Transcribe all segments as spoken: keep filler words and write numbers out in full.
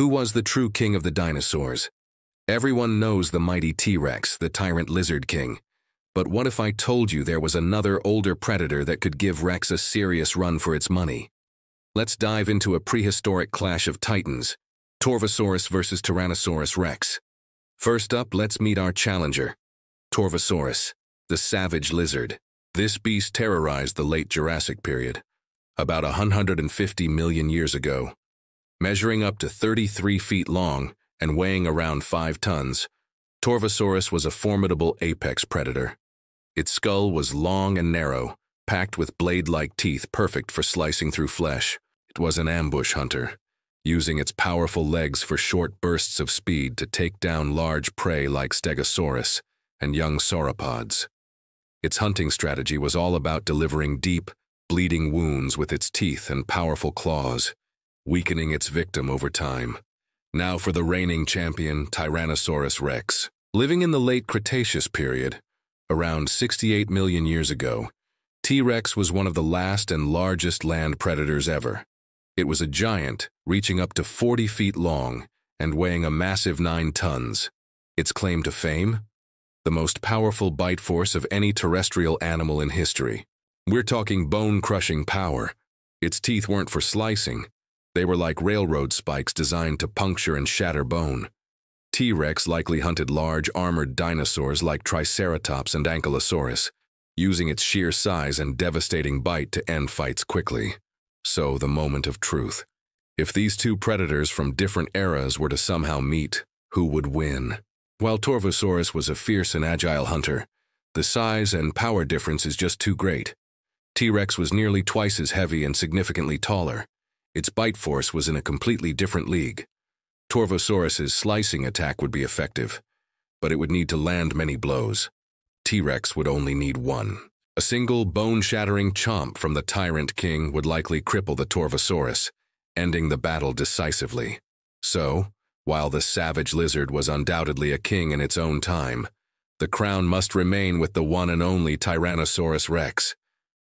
Who was the true king of the dinosaurs? Everyone knows the mighty T-Rex, the tyrant lizard king. But what if I told you there was another older predator that could give Rex a serious run for its money? Let's dive into a prehistoric clash of titans, Torvosaurus versus Tyrannosaurus Rex. First up, let's meet our challenger, Torvosaurus, the savage lizard. This beast terrorized the late Jurassic period, about one hundred fifty million years ago. Measuring up to thirty-three feet long and weighing around five tons, Torvosaurus was a formidable apex predator. Its skull was long and narrow, packed with blade-like teeth perfect for slicing through flesh. It was an ambush hunter, using its powerful legs for short bursts of speed to take down large prey like Stegosaurus and young sauropods. Its hunting strategy was all about delivering deep, bleeding wounds with its teeth and powerful claws, weakening its victim over time. Now for the reigning champion, Tyrannosaurus Rex. Living in the late Cretaceous period, around sixty-eight million years ago, T-Rex was one of the last and largest land predators ever. It was a giant, reaching up to forty feet long and weighing a massive nine tons. Its claim to fame? The most powerful bite force of any terrestrial animal in history. We're talking bone-crushing power. Its teeth weren't for slicing. They were like railroad spikes designed to puncture and shatter bone. T-Rex likely hunted large armored dinosaurs like Triceratops and Ankylosaurus, using its sheer size and devastating bite to end fights quickly. So, the moment of truth. If these two predators from different eras were to somehow meet, who would win? While Torvosaurus was a fierce and agile hunter, the size and power difference is just too great. T-Rex was nearly twice as heavy and significantly taller. Its bite force was in a completely different league. Torvosaurus's slicing attack would be effective, but it would need to land many blows. T-Rex would only need one. A single bone-shattering chomp from the tyrant king would likely cripple the Torvosaurus, ending the battle decisively. So, while the savage lizard was undoubtedly a king in its own time, the crown must remain with the one and only Tyrannosaurus Rex.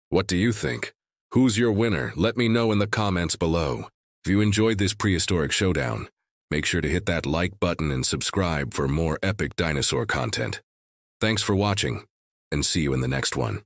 What do you think? Who's your winner? Let me know in the comments below. If you enjoyed this prehistoric showdown, make sure to hit that like button and subscribe for more epic dinosaur content. Thanks for watching, and see you in the next one.